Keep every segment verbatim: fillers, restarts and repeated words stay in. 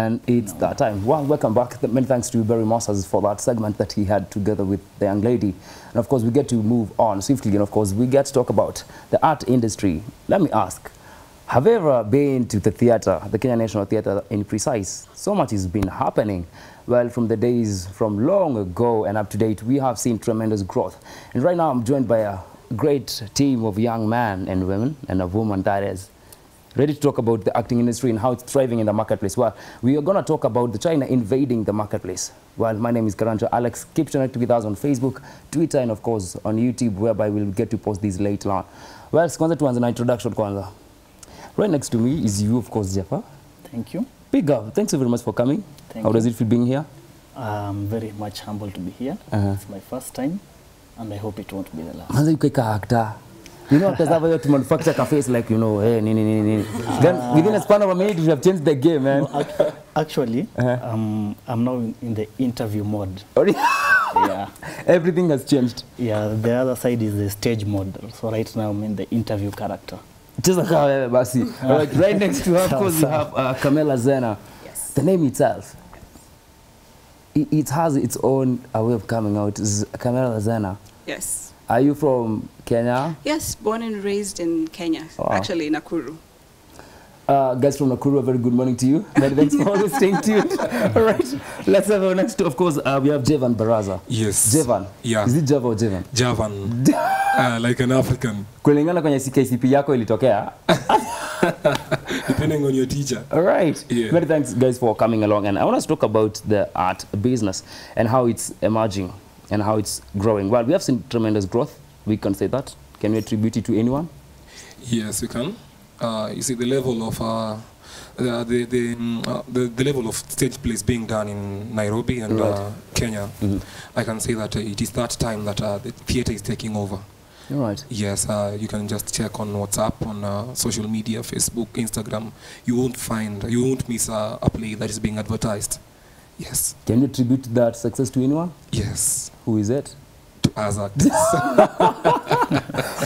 And it's no. that time. Well, welcome back. Many thanks to Barry Masters for that segment that he had together with the young lady. And of course, we get to move on swiftly. And of course, we get to talk about the art industry. Let me ask, have you ever been to the theater, the Kenya National Theater in precise? So much has been happening. Well, from the days from long ago and up to date, we have seen tremendous growth. And right now, I'm joined by a great team of young men and women and a woman that is ready to talk about the acting industry and how it's thriving in the marketplace. Well, we are going to talk about the China invading the marketplace. Well, my name is Karancho Alex. Keep connected with us on Facebook, Twitter, and of course on YouTube, whereby we'll get to post these later on. Well, Kwanza tuanze na introduction kwanza. Right next to me is you, of course, Japan. Thank you. Big up. Thanks very much for coming. Thank how you. Does it feel being here? I'm very much humbled to be here. Uh-huh. It's my first time, and I hope it won't be the last. Manza yukaika actor. You know, because I've got to manufacture cafes like, you know, hey, nini, nini, nini. Then uh, within a span of a minute, we have changed the game, man. No, actually, uh -huh. um, I'm now in the interview mode. Yeah. Everything has changed. Yeah, the other side is the stage mode. So right now, I'm in the interview character. Right next to her, of course, we have uh, Kamela Zena. Yes. The name itself, it, it has its own uh, way of coming out. It's Kamela Zena. Yes. Are you from Kenya? Yes, born and raised in Kenya, oh. actually Nakuru. Uh, guys from Nakuru, a very good morning to you. Thanks for always staying tuned. All right, let's have our next two. Of course, uh, we have Javan Baraza. Yes. Javan. Yeah. Is it Java or Javan? Javan. uh, like an African. Kulingana kwenye C K C P yako ilitokea. Depending on your teacher. All right. Yeah. Many thanks, guys, for coming along. And I want us to talk about the art business and how it's emerging and how it's growing. Well, we have seen tremendous growth. We can say that. Can we attribute it to anyone? Yes, we can. Uh, you see, the level of uh, the the the, um, uh, the the level of stage plays being done in Nairobi and right. uh, Kenya, mm-hmm. I can say that uh, it is that time that uh, the theater is taking over. All right. Yes, uh, you can just check on WhatsApp, on uh, social media, Facebook, Instagram. You won't find, you won't miss uh, a play that is being advertised. Yes. Can you attribute that success to anyone? Yes. Who is it? To us actors.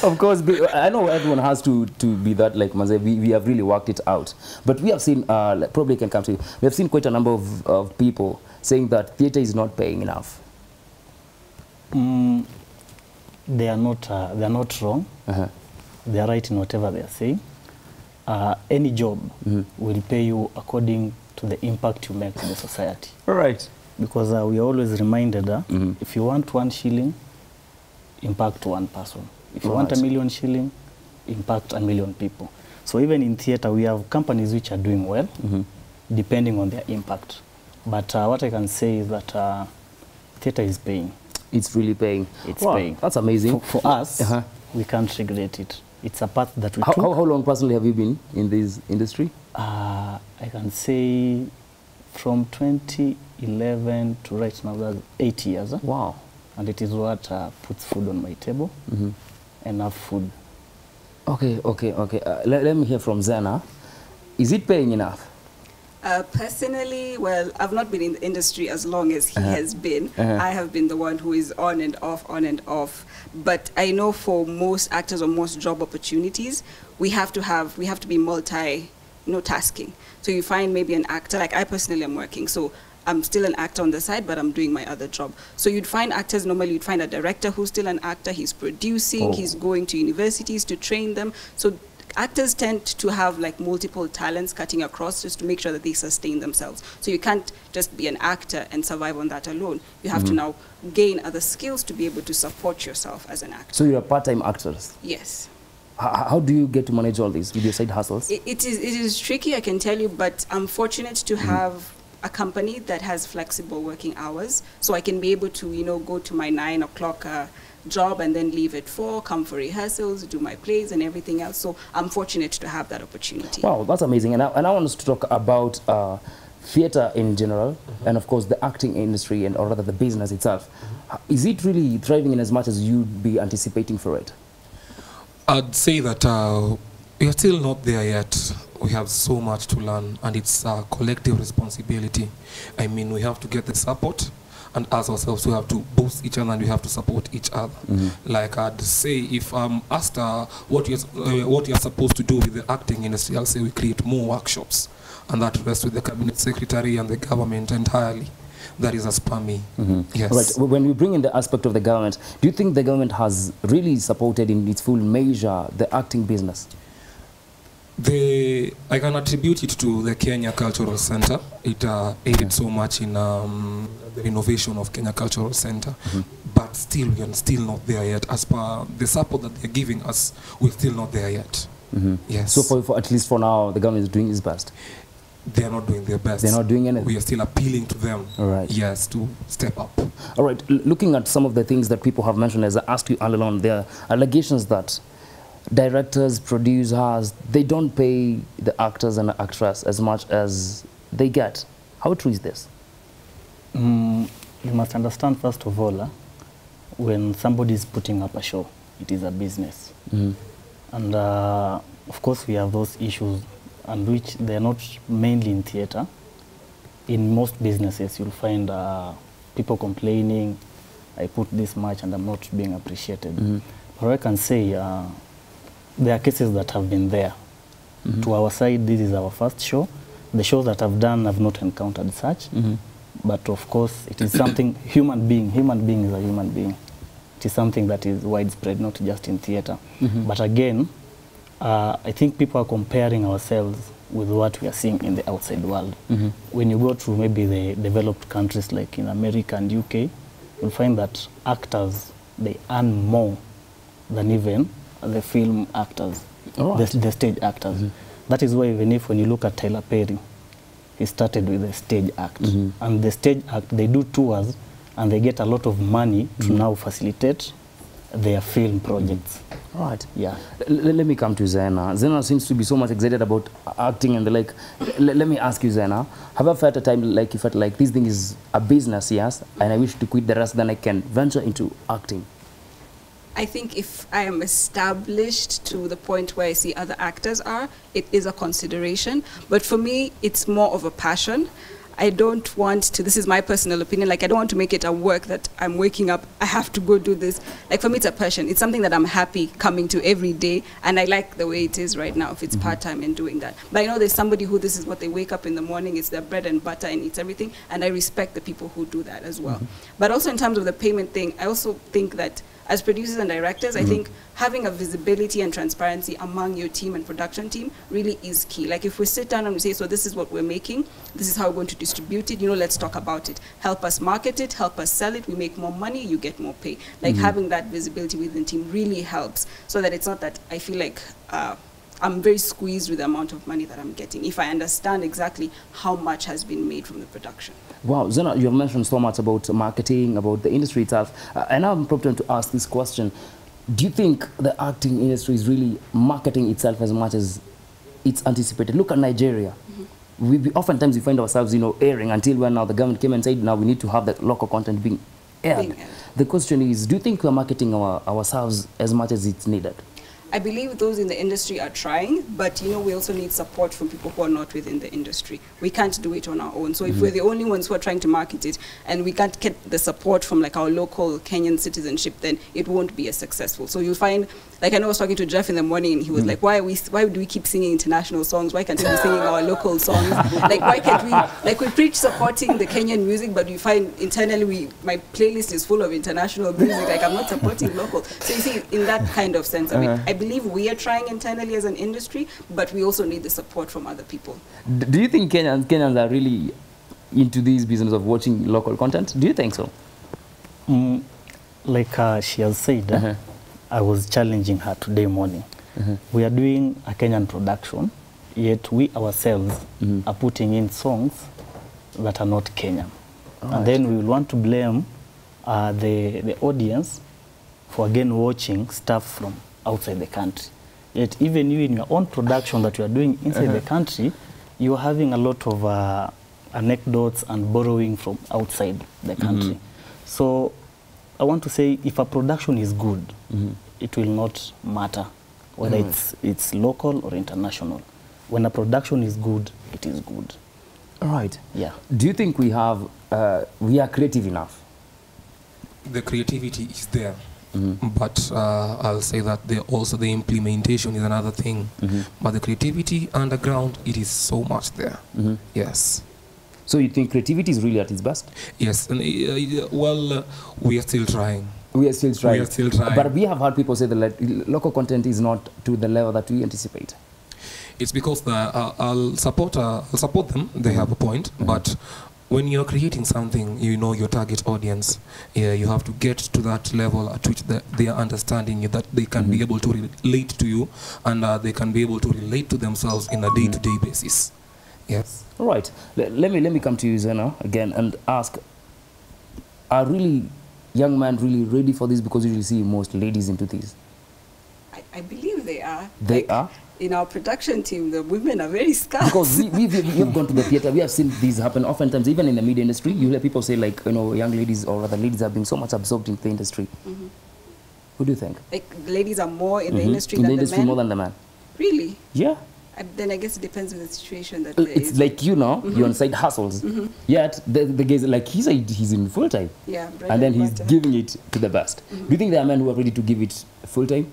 Of course, I know everyone has to, to be that, like Manze, we, we have really worked it out. But we have seen, uh, like, probably can come to you, we have seen quite a number of, of people saying that theatre is not paying enough. Mm, they, are not, uh, they are not wrong. Uh-huh. They are right in whatever they are saying. Uh, any job mm-hmm. will pay you according to the impact you make in the society. All right. Because uh, we are always reminded that uh, mm-hmm. if you want one shilling, impact one person. If you right. want a million shilling, impact a million people. So even in theatre, we have companies which are doing well, mm-hmm. depending on their impact. But uh, what I can say is that uh, theatre is paying. It's really paying. It's wow, paying. That's amazing. For, for us, uh-huh. we can't regret it. It's a path that we how, took. How, how long personally have you been in this industry? Uh, I can say from twenty eleven to right now, that's eight years. Eh? Wow. And it is what uh, puts food on my table, mm-hmm. enough food. Okay, okay, okay. Uh, le let me hear from Zena. Is it paying enough? Uh, personally, well, I've not been in the industry as long as he uh-huh. has been. Uh-huh. I have been the one who is on and off, on and off. But I know for most actors or most job opportunities, we have to have, we have to be multi, you know, tasking. So you find maybe an actor, like I personally am working, so I'm still an actor on the side, but I'm doing my other job. So you'd find actors, normally you'd find a director who's still an actor, he's producing, oh. he's going to universities to train them. So actors tend to have like multiple talents cutting across just to make sure that they sustain themselves. So you can't just be an actor and survive on that alone. You have mm-hmm. to now gain other skills to be able to support yourself as an actor. So you're a part-time actress? Yes. H- how do you get to manage all this with your side hustles? It, it, is, it is tricky, I can tell you, but I'm fortunate to mm-hmm. have a company that has flexible working hours. So I can be able to, you know, go to my nine o'clock uh, job and then leave at four, come for rehearsals, do my plays and everything else. So I'm fortunate to have that opportunity. Wow, that's amazing. And I, and I want us to talk about uh, theatre in general mm-hmm. and, of course, the acting industry and, or rather, the business itself. Mm-hmm. Is it really thriving in as much as you'd be anticipating for it? I'd say that uh, we are still not there yet. We have so much to learn, and it's a collective responsibility. I mean, we have to get the support. And as ourselves, we have to boost each other and we have to support each other. Mm-hmm. Like I'd say, if I'm asked uh, what, you're, uh, what you're supposed to do with the acting industry, I'll say we create more workshops. and that rests with the cabinet secretary and the government entirely. That is as per me. Mm-hmm. Yes. Right. When we bring in the aspect of the government, do you think the government has really supported in its full measure the acting business? The, I can attribute it to the Kenya Cultural Center. It uh, aided so much in um, the renovation of Kenya Cultural Center, mm-hmm. but still we are still not there yet. As per the support that they're giving us, we're still not there yet. Mm-hmm. Yes. So for, for at least for now, the government is doing its best. They are not doing their best. They're not doing anything. We are still appealing to them. All right. Yes, to step up. All right. L looking at some of the things that people have mentioned, as I asked you all along, there are allegations that directors, producers, they don't pay the actors and actresses as much as they get. How true is this? Mm, you must understand, first of all, uh, when somebody is putting up a show, it is a business. Mm-hmm. And uh, of course, we have those issues, and which they are not mainly in theater. In most businesses, you'll find uh, people complaining, I put this much and I'm not being appreciated. Mm-hmm. But I can say, uh, there are cases that have been there. Mm-hmm. To our side, this is our first show. The shows that I've done, I've not encountered such. Mm-hmm. But of course, it is something, human being, human being is a human being. It is something that is widespread, not just in theater. Mm-hmm. But again, Uh, I think people are comparing ourselves with what we are seeing in the outside world. Mm-hmm. When you go to maybe the developed countries like in America and U K, you'll find that actors, they earn more than even the film actors, oh, the, the stage actors. Mm-hmm. That is why even if when you look at Tyler Perry, he started with a stage act. Mm-hmm. And the stage act, they do tours and they get a lot of money mm-hmm. to now facilitate their film projects. Right. Yeah. L let me come to Zena. Zena seems to be so much excited about acting and the like. L let me ask you, Zena, have I felt a time like you felt like this thing is a business, yes, and I wish to quit the rest, then I can venture into acting? I think if I am established to the point where I see other actors are, it is a consideration. But for me, it's more of a passion. I don't want to, this is my personal opinion, like I don't want to make it a work that I'm waking up, I have to go do this. Like for me it's a passion, it's something that I'm happy coming to every day and I like the way it is right now if it's mm-hmm. part-time and doing that. But I know there's somebody who this is what they wake up in the morning, it's their bread and butter and it's everything, and I respect the people who do that as well. Mm-hmm. But also in terms of the payment thing, I also think that as producers and directors, mm-hmm. I think having a visibility and transparency among your team and production team really is key. Like if we sit down and we say, so this is what we're making, this is how we're going to distribute it, you know, let's talk about it. Help us market it, help us sell it, we make more money, you get more pay. Like mm-hmm. having that visibility within the team really helps so that it's not that I feel like uh, I'm very squeezed with the amount of money that I'm getting if I understand exactly how much has been made from the production. Wow, Zena, you have mentioned so much about marketing, about the industry itself. Uh, and I'm prompted to ask this question. Do you think the acting industry is really marketing itself as much as it's anticipated? Look at Nigeria. Mm-hmm. we, we oftentimes we find ourselves, you know, airing until when now the government came and said, now we need to have that local content being aired. Being aired. The question is, do you think we're marketing our, ourselves as much as it's needed? I believe those in the industry are trying, but you know we also need support from people who are not within the industry. We can't do it on our own. So mm-hmm. if we're the only ones who are trying to market it and we can't get the support from like our local Kenyan citizenship, then it won't be as successful. So you'll find, like I know I was talking to Jeff in the morning and he was mm-hmm. like, why, are we, why do we keep singing international songs? Why can't we be singing our local songs? Like why can't we, like we preach supporting the Kenyan music, but we find internally we, my playlist is full of international music. Like I'm not supporting local. So you see, in that kind of sense, I mean, uh-huh. I I believe we are trying internally as an industry, but we also need the support from other people. D do you think Kenyans, Kenyans are really into this business of watching local content? Do you think so? Mm, like uh, she has said, uh-huh. uh, I was challenging her today morning. Uh-huh. We are doing a Kenyan production, yet we ourselves mm-hmm. are putting in songs that are not Kenyan. All and right. then we will want to blame uh, the, the audience for again watching stuff from outside the country. Yet even you in your own production that you are doing inside uh-huh. the country, you are having a lot of uh, anecdotes and borrowing from outside the country. Mm-hmm. So I want to say if a production is good, mm-hmm. it will not matter whether mm-hmm. it's, it's local or international. When a production is good, it is good. All right. Yeah. Do you think we have, uh, we are creative enough? The creativity is there. Mm-hmm. But uh, I'll say that the, also the implementation is another thing. Mm-hmm. But the creativity underground, it is so much there. Mm-hmm. Yes. So you think creativity is really at its best? Yes. And, uh, well, uh, we are still trying. We are still trying. We are still trying. But we have heard people say the local content is not to the level that we anticipate. It's because the, uh, I'll support uh, I'll support them. They have a point, mm-hmm. but. When you're creating something, you know your target audience. Yeah, you have to get to that level at which the, they are understanding you, that they can mm-hmm. be able to relate to you, and uh, they can be able to relate to themselves in a day-to-day mm-hmm. basis. Yes. All right. L let me let me come to you, Zena, again, and ask: are really young men really ready for this? Because you really see most ladies into this. I, I believe they are. They like, are. In our production team, the women are very scarce. Because we, we've, we've gone to the theater, we have seen these happen oftentimes, even in the media industry. You hear people say, like, you know, young ladies or other ladies have been so much absorbed in the industry. Mm-hmm. What do you think? Like, ladies are more in mm-hmm. the industry in than the, industry the men? more than the men. Really? Yeah. I, then I guess it depends on the situation that there It's is. like, you know, mm-hmm. you're on side hustles. Mm-hmm. Yet, the, the guys, like, he's, a, he's in full time. Yeah, and then and he's butter. giving it to the best. Mm-hmm. Do you think there are men who are ready to give it full time?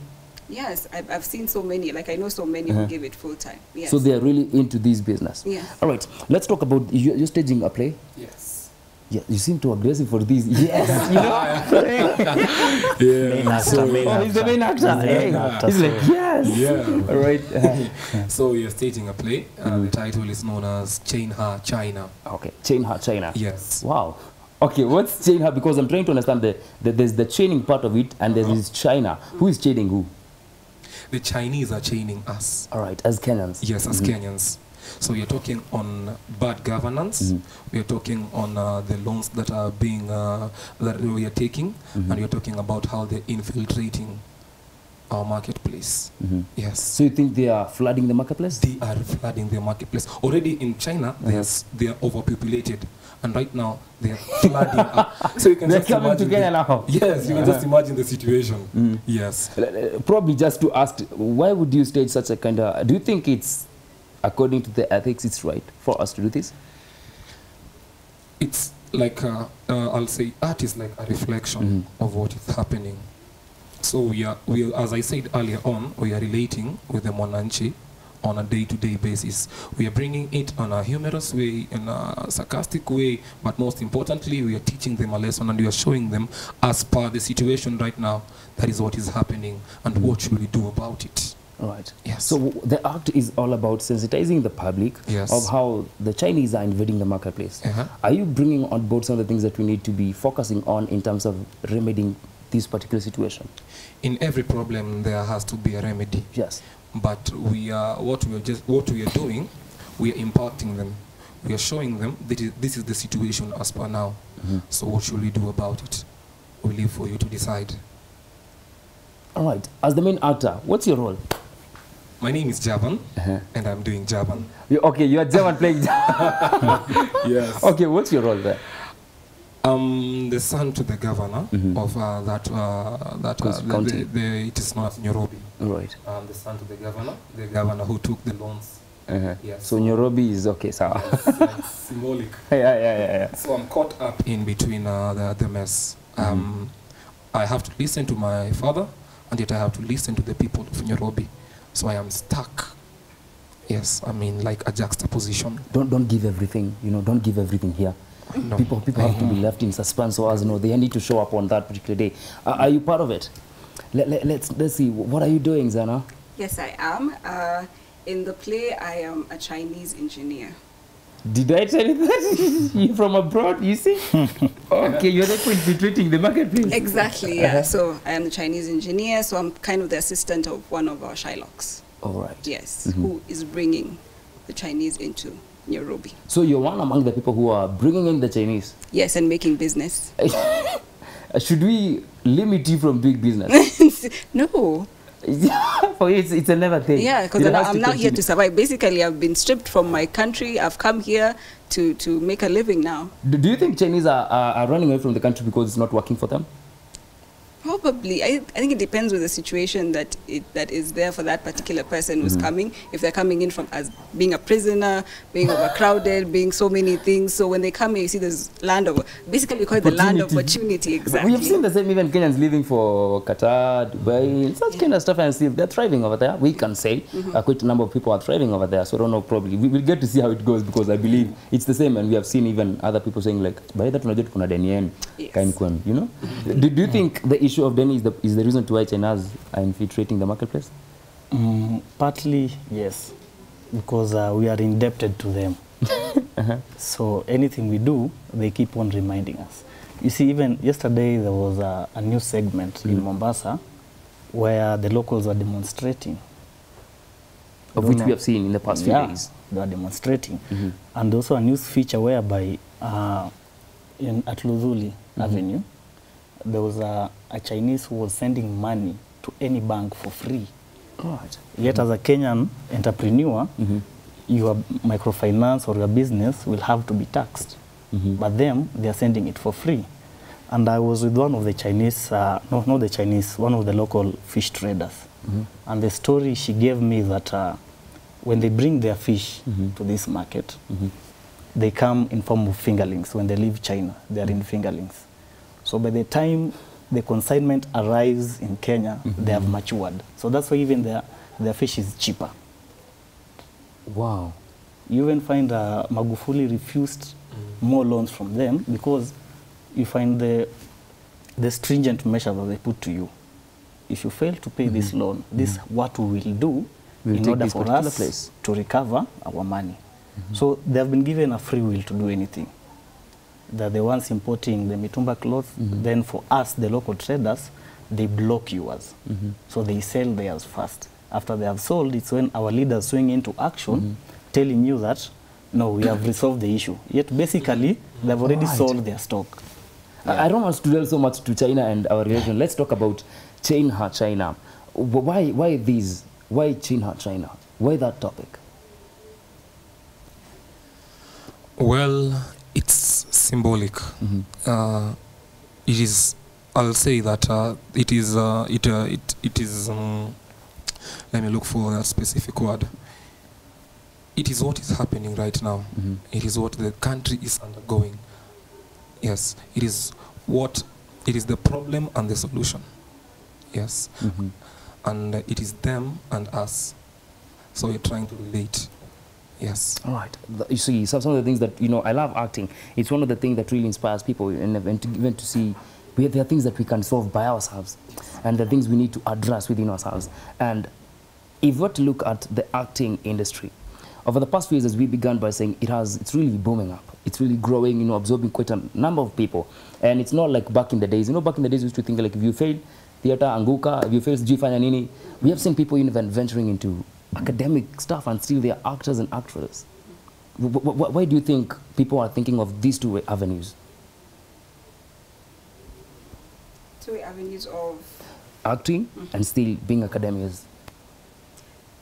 Yes, I've, I've seen so many, like I know so many uh-huh. who give it full time. Yes. So they are really into this business. Yes. All right, let's talk about, you, you're staging a play? Yes. Yeah, you seem too aggressive for this. Yes, you know? Yeah. Main actor, so, main oh, actor. He's the main actor. He's, the main actor. He's like, yes. Yeah. All right. Uh-huh. So you're staging a play. Uh, mm-hmm. The title is known as Chainha China. Okay, Chainha China. Yes. Wow. Okay, what's Chainha? Because I'm trying to understand, the, the there's the chaining part of it, and there's uh-huh. this China. Mm-hmm. Who is chaining who? The Chinese are chaining us. All right, as Kenyans. Yes, as mm-hmm. Kenyans. So we are talking on bad governance. Mm-hmm. We are talking on uh, the loans that are being uh, that we are taking, mm-hmm. and we are talking about how they're infiltrating our marketplace. Mm-hmm. Yes. So you think they are flooding the marketplace? They are flooding the marketplace. Already in China, mm-hmm. they are they are overpopulated, and right now they are flooding up. So you can just coming imagine together the, now. Yes, you yeah. can just imagine the situation. Mm. Yes. Probably just to ask, why would you stage such a kind of? Do you think it's according to the ethics? It's right for us to do this. It's like uh, uh, I'll say, art is like a reflection mm-hmm. of what is happening. So we are, we are, as I said earlier on, we are relating with the Mwananchi on a day-to-day basis. We are bringing it on a humorous way, in a sarcastic way, but most importantly, we are teaching them a lesson, and we are showing them, as per the situation right now, that is what is happening, and what should we do about it. All right. Yes. So the act is all about sensitizing the public yes. of how the Chinese are invading the marketplace. Uh-huh. Are you bringing on board some of the things that we need to be focusing on in terms of remedying this particular situation? In every problem, there has to be a remedy. Yes. But we are what we are just what we are doing. We are impacting them. We are showing them that is, this is the situation as per now. Mm-hmm. So what should we do about it? We leave for you to decide. All right. As the main actor, what's your role? My name is Javan, uh-huh. and I'm doing Javan. You're, okay, you are Javan playing. Yes. Okay, what's your role there? Um, the son to the governor mm-hmm. of uh, that uh, that uh, county. The, the, it is not Nairobi. Right. Um, the son to the governor, the governor who took the loans. Uh-huh. Yes. So Nairobi is okay, sir. Yes, yes, symbolic. yeah, yeah, yeah, yeah. So I'm caught up in between uh, the the mess. Um, mm-hmm. I have to listen to my father, and yet I have to listen to the people of Nairobi. So I am stuck. Yes, I mean like a juxtaposition. Don't don't give everything. You know, don't give everything here. No. People, people have to be left in suspense, or as you know, they need to show up on that particular day. Uh, are you part of it? Let, let, let's let's see. What are you doing, Zena? Yes, I am. Uh, in the play, I am a Chinese engineer. Did I tell you that? You're from abroad, you see? Okay, you're not going to be treating the marketplace. Exactly. Yeah. So I am the Chinese engineer. So I'm kind of the assistant of one of our Shylocks. All right. Yes, mm-hmm. who is bringing the Chinese into Nairobi. So you're one among the people who are bringing in the Chinese? Yes, and making business. Should we limit you from big business? No. For you, it's, it's a never thing. Yeah, because I'm, I'm now here to survive. Basically, I've been stripped from my country. I've come here to, to make a living now. Do, do you think Chinese are, are, are running away from the country because it's not working for them? Probably. I, I think it depends with the situation that it, that is there for that particular person who's mm-hmm. coming. If they're coming in from as being a prisoner, being overcrowded, being so many things. So when they come here, you see there's land of, basically we call it the land of opportunity. Exactly. We have seen the same, even Kenyans leaving for Qatar, Dubai, such yeah. kind of stuff. And see, they're thriving over there. We can say mm-hmm. a quite number of people are thriving over there. So I don't know, probably. We will get to see how it goes, because I believe it's the same. And we have seen even other people saying like, by that, you know? Mm-hmm. do, do you think the issue issue of Denny is the, is the reason to why China's are infiltrating the marketplace? Mm, partly, yes, because uh, we are indebted to them. uh-huh. So anything we do, they keep on reminding us. You see, even yesterday there was a, a new segment mm. in Mombasa where the locals were demonstrating. Of which know. we have seen in the past yeah, few days. They were demonstrating. Mm-hmm. And also a news feature whereby uh, in, at Luzuli mm-hmm. Avenue, there was a, a Chinese who was sending money to any bank for free. God. Yet mm-hmm. as a Kenyan entrepreneur, mm-hmm. your microfinance or your business will have to be taxed. Mm-hmm. But them, they are sending it for free. And I was with one of the Chinese, uh, no, not the Chinese, one of the local fish traders. Mm-hmm. And the story she gave me that uh, when they bring their fish mm-hmm. to this market, mm-hmm. they come in form of fingerlings. When they leave China, they are mm-hmm. in fingerlings. So by the time the consignment arrives in Kenya, mm-hmm. they have matured. So that's why even their, their fish is cheaper. Wow. You even find uh, Magufuli refused mm. more loans from them, because you find the, the stringent measure that they put to you. If you fail to pay mm-hmm. this loan, this mm-hmm. what we will do we'll in order for us place. to recover our money. Mm-hmm. So they have been given a free will to do anything. They're the ones importing the mitumba cloth. Mm-hmm. Then for us, the local traders, they block yours. Mm-hmm. So they sell theirs first. After they have sold, it's when our leaders swing into action, mm-hmm. telling you that, no, we have resolved the issue. Yet basically, they've already right. sold their stock. Yeah. I don't want to dwell so much to China and our relation. Let's talk about Chainha China. Why, why these? Why Chainha China? Why that topic? Well, it's symbolic. Mm-hmm. uh, it is. I'll say that uh, it is. Uh, it, uh, it. It is. Um, let me look for a specific word. It is what is happening right now. Mm-hmm. It is what the country is undergoing. Yes, it is what. It is the problem and the solution. Yes, mm-hmm. and uh, it is them and us. So we're trying to relate. Yes. All right. You see, some of the things that, you know, I love acting. It's one of the things that really inspires people, and even to see, we, there are things that we can solve by ourselves, and the things we need to address within ourselves. And if we were to look at the acting industry, over the past few years, as we began by saying, it has, it's really booming up. It's really growing, you know, absorbing quite a number of people. And it's not like back in the days. You know, back in the days, we used to think, like, if you fail theater, anguka, if you fail G-Fanya Nini, we have seen people even venturing into academic stuff, and still they are actors and actresses. Why do you think people are thinking of these two avenues? Two avenues of? Acting mm-hmm. and still being academics.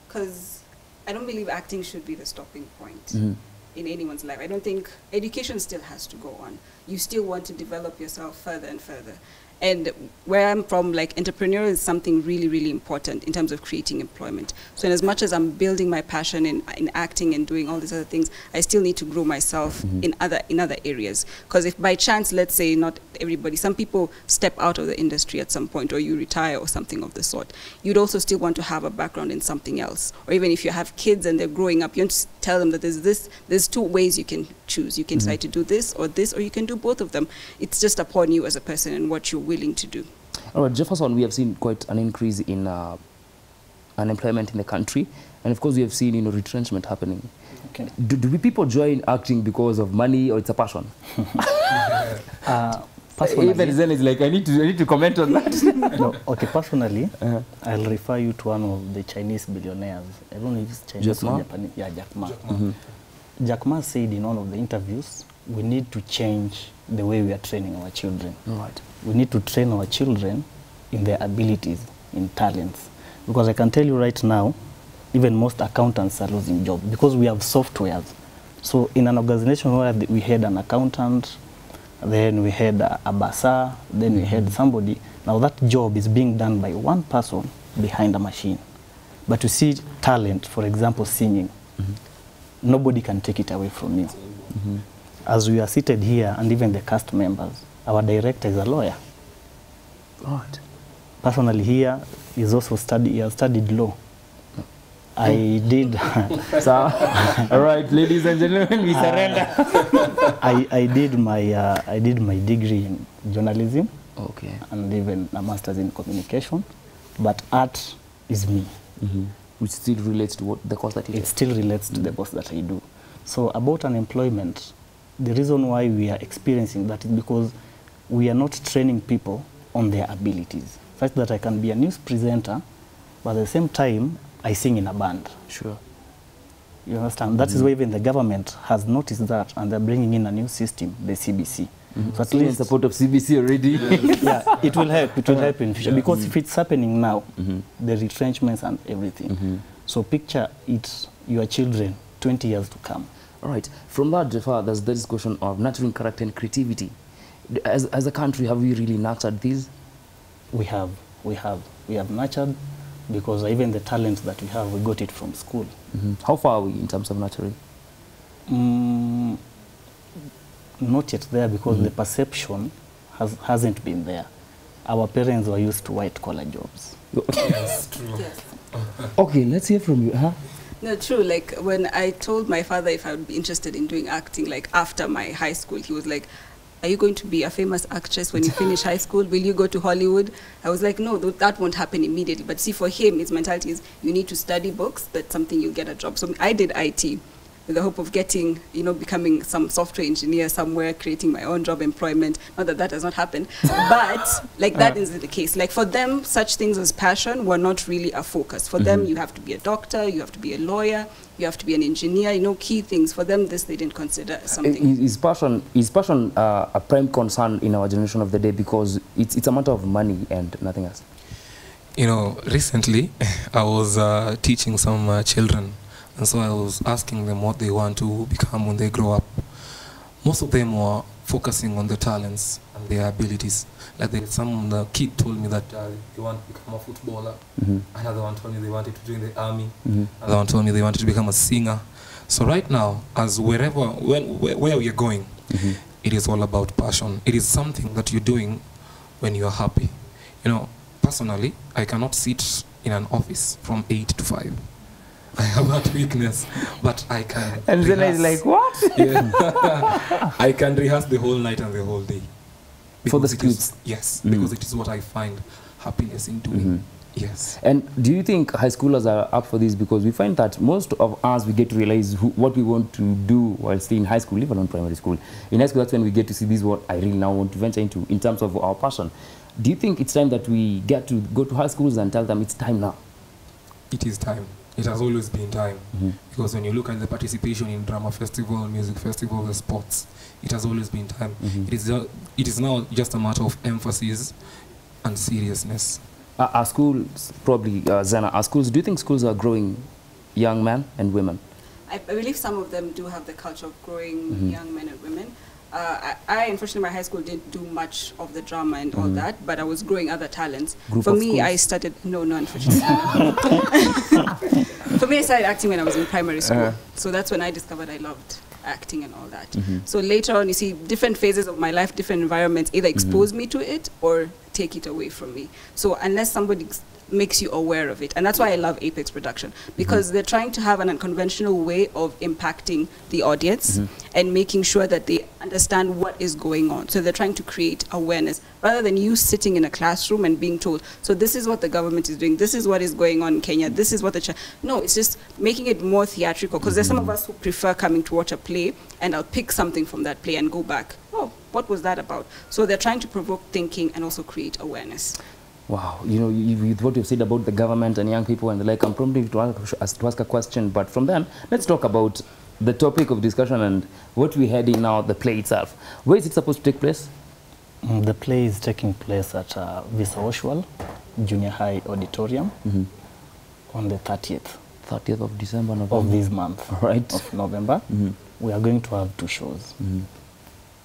Because I don't believe acting should be the stopping point mm-hmm. in anyone's life. I don't think education still has to go on. You still want to develop yourself further and further. And where I'm from, like, entrepreneur is something really, really important in terms of creating employment. So in as much as I'm building my passion in, in acting and doing all these other things, I still need to grow myself mm-hmm. in other in other areas. Because if by chance, let's say not everybody, some people step out of the industry at some point, or you retire or something of the sort, you'd also still want to have a background in something else. Or even if you have kids and they're growing up, you want to tell them that there's this, there's two ways you can choose. You can mm-hmm. decide to do this or this, or you can do both of them. It's just upon you as a person and what you're willing to do. All right, Jefferson, we have seen quite an increase in uh, unemployment in the country, and of course we have seen, you know, retrenchment happening. Okay. Do, do people join acting because of money, or it's a passion? uh, personally, even Zen is like, I need to, I need to comment on that. No, okay, personally, uh-huh. I'll refer you to one of the Chinese billionaires. I don't know if it's Chinese Jack Ma? or Japanese. Yeah, Jack Ma. Jack Ma. Mm-hmm. Jack Ma said in one of the interviews, we need to change the way we are training our children. Right. We need to train our children in their abilities, in talents. Because I can tell you right now, even most accountants are losing jobs because we have softwares. So in an organization where we had an accountant, then we had a, a bursar, then we had somebody. Now that job is being done by one person behind a machine. But you see talent, for example, singing, mm-hmm. nobody can take it away from you. Mm-hmm. As we are seated here, and even the cast members, our director is a lawyer. God. Personally here, he's also studied, he has studied law. I did. So, all right, ladies and gentlemen, we surrender. Uh, I, I did my uh, I did my degree in journalism, okay, and even a master's in communication. But art is me, mm-hmm. which still relates to what the course that you do. It still relates to mm-hmm. the course that I do. So about unemployment, the reason why we are experiencing that is because we are not training people on their abilities. Such that I can be a news presenter, but at the same time, I sing in a band. Sure. You understand? Mm-hmm. That is why even the government has noticed that, and they're bringing in a new system, the C B C. Mm-hmm. So at least in support of C B C already. Yeah, it will help. It will yeah. help in future. Yeah. Because mm-hmm. if it's happening now, mm-hmm. the retrenchments and everything. Mm-hmm. So picture it, your children, twenty years to come. All right. From that, Jafar, there's this question of nurturing character and creativity. As, as a country, have we really nurtured these? We have. We have. We have nurtured. Because even the talent that we have, we got it from school. Mm-hmm. How far are we in terms of nurturing? Mm, not yet there, because mm-hmm. the perception has, hasn't been there. Our parents were used to white-collar jobs. Yes, true. Yes. Okay, let's hear from you. Huh? No, true. Like, when I told my father if I would be interested in doing acting, like, after my high school, he was like, are you going to be a famous actress when you finish high school? Will you go to Hollywood? I was like, no, th that won't happen immediately. But see, for him, his mentality is you need to study books. That's something you get a job. So I did I T with the hope of getting, you know, becoming some software engineer somewhere, creating my own job employment. Not that that has not happened, but like that uh, isn't the case. Like for them, such things as passion were not really a focus. For mm-hmm. them, you have to be a doctor, you have to be a lawyer, you have to be an engineer, you know, key things. For them, this they didn't consider something. Is passion, is passion uh, a prime concern in our generation of the day, because it's, it's a matter of money and nothing else? You know, recently I was uh, teaching some uh, children, and so I was asking them what they want to become when they grow up. Most of them were focusing on their talents and their abilities. Like they, some the kid told me that uh, they want to become a footballer. Mm-hmm. Another one told me they wanted to join the army. Mm-hmm. Another one told me they wanted to become a singer. So right now, as wherever, when, where we are going, mm-hmm. it is all about passion. It is something that you're doing when you are happy. You know, personally, I cannot sit in an office from eight to five. I have that weakness, but I can. And rehearse. Then I was like, what? Yeah. I can rehearse the whole night and the whole day. For the students? Yes, mm. because it is what I find happiness in doing. Mm-hmm. Yes. And do you think high schoolers are up for this? Because we find that most of us, we get to realize who, what we want to do while staying in high school, even on primary school. In high school, that's when we get to see this is what I really now want to venture into in terms of our passion. Do you think it's time that we get to go to high schools and tell them it's time now? It is time. It has always been time, mm-hmm. because when you look at the participation in drama festival, music festival, the sports, it has always been time. Mm-hmm. It is, uh, it is now just a matter of emphasis and seriousness. Uh, our schools, probably, uh, Zena, our schools, do you think schools are growing young men and women? I believe some of them do have the culture of growing mm-hmm. young men and women. Uh, I, I, unfortunately, my high school didn't do much of the drama and mm-hmm. all that, but I was growing other talents. Group For me, schools? I started, no, no, unfortunately. For me, I started acting when I was in primary school. Uh. So that's when I discovered I loved acting and all that. Mm-hmm. So later on, you see, different phases of my life, different environments either expose mm-hmm. me to it or take it away from me. So unless somebody makes you aware of it. And that's why I love Apex Production, because mm-hmm. they're trying to have an unconventional way of impacting the audience mm-hmm. and making sure that they understand what is going on. So they're trying to create awareness rather than you sitting in a classroom and being told, so this is what the government is doing, this is what is going on in Kenya, this is what the... Ch no, it's just making it more theatrical, because mm-hmm. there's some of us who prefer coming to watch a play and I'll pick something from that play and go back. Oh, what was that about? So they're trying to provoke thinking and also create awareness. Wow, you know, you, with what you've said about the government and young people and the like, I'm prompted to ask, to ask a question, but from then, let's talk about the topic of discussion and what we're heading now, the play itself. Where is it supposed to take place? Mm, the play is taking place at uh, Visa Oshwal Junior High Auditorium mm-hmm. on the thirtieth. thirtieth of December, November. Of this month. All right. Of November. Mm-hmm. We are going to have two shows. Mm-hmm.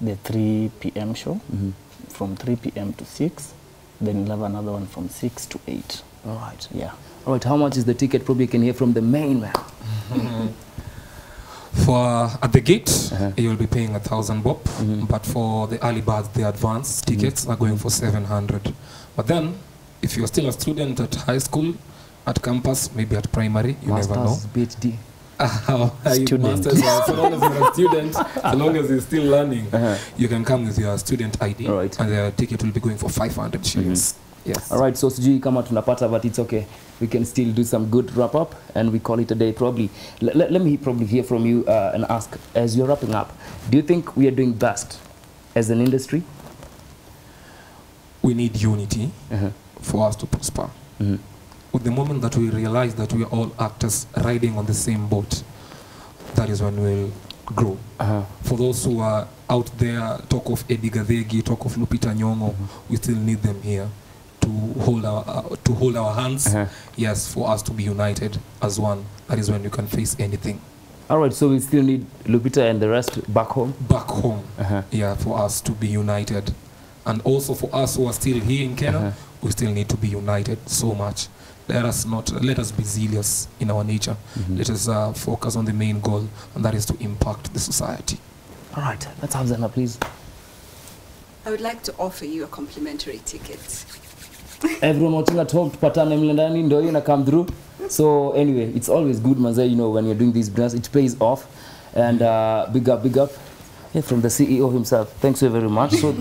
The three p m show mm-hmm. from three p m to six. Then we'll have another one from six to eight. All right. Yeah. All right. How much is the ticket? Probably you can hear from the main man. Mm-hmm. For at the gate, uh-huh. you'll be paying a thousand bob. Mm-hmm. But for the early birds, the advance tickets mm-hmm. are going for seven hundred. But then, if you're still a student at high school, at campus, maybe at primary, you Masters, never know. PhD. Uh, student. So long as you're a student, so long as you're still learning, uh-huh. you can come with your student I D, right. and the ticket will be going for five hundred shillings. Mm-hmm. Yes. All right, so sijui kama tunapata, but it's okay. We can still do some good wrap-up, and we call it a day probably. L let me probably hear from you uh, and ask, as you're wrapping up, do you think we are doing best as an industry? We need unity uh-huh. for us to prosper. Mm-hmm. With the moment that we realize that we are all actors riding on the same boat, that is when we'll grow. Uh-huh. For those who are out there, talk of Eddie Gadegi, talk of Lupita Nyongo, mm-hmm. we still need them here to hold our, uh, to hold our hands, uh-huh. yes, for us to be united as one. That is when you can face anything. All right, so we still need Lupita and the rest back home? Back home, uh-huh. yeah, for us to be united. And also for us who are still here in Kenya, uh-huh. we still need to be united so much. Let us not, let us be zealous in our nature. Mm-hmm. Let us uh, focus on the main goal, and that is to impact the society. All right, let's have Zena, please. I would like to offer you a complimentary ticket. Everyone watching at home, Patana Mlendani, Ndoye, na come through. So anyway, it's always good, Manze, you know, when you're doing these brands, it pays off. And uh, big up, big up, yeah, from the C E O himself. Thanks so very much. So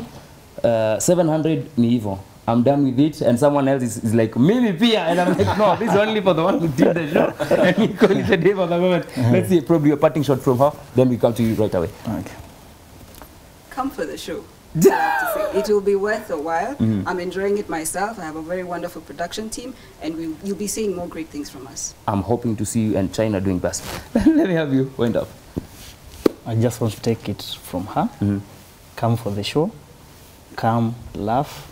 uh, seven hundred ni hivyo. I'm done with it, and someone else is, is like, Mimi Pia, and I'm like, no, this is only for the one who did the show, and we call it a day for the moment. Mm-hmm. Let's see, probably a parting shot from her, then we come to you right away. Okay. Come for the show. I have to say. It will be worth a while. Mm-hmm. I'm enjoying it myself. I have a very wonderful production team, and we, you'll be seeing more great things from us. I'm hoping to see you and China doing best. Let me have you wind up. I just want to take it from her. Mm-hmm. Come for the show. Come, laugh.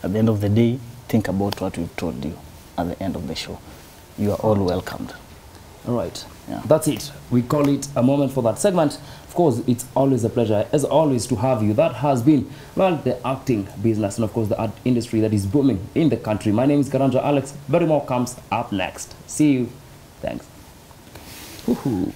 At the end of the day, think about what we've told you at the end of the show. You are all welcomed. All right. Yeah. That's it. We call it a moment for that segment. Of course, it's always a pleasure, as always, to have you. That has been, well, the acting business and, of course, the art industry that is booming in the country. My name is Karancho Alex. Very more comes up next. See you. Thanks. Woohoo.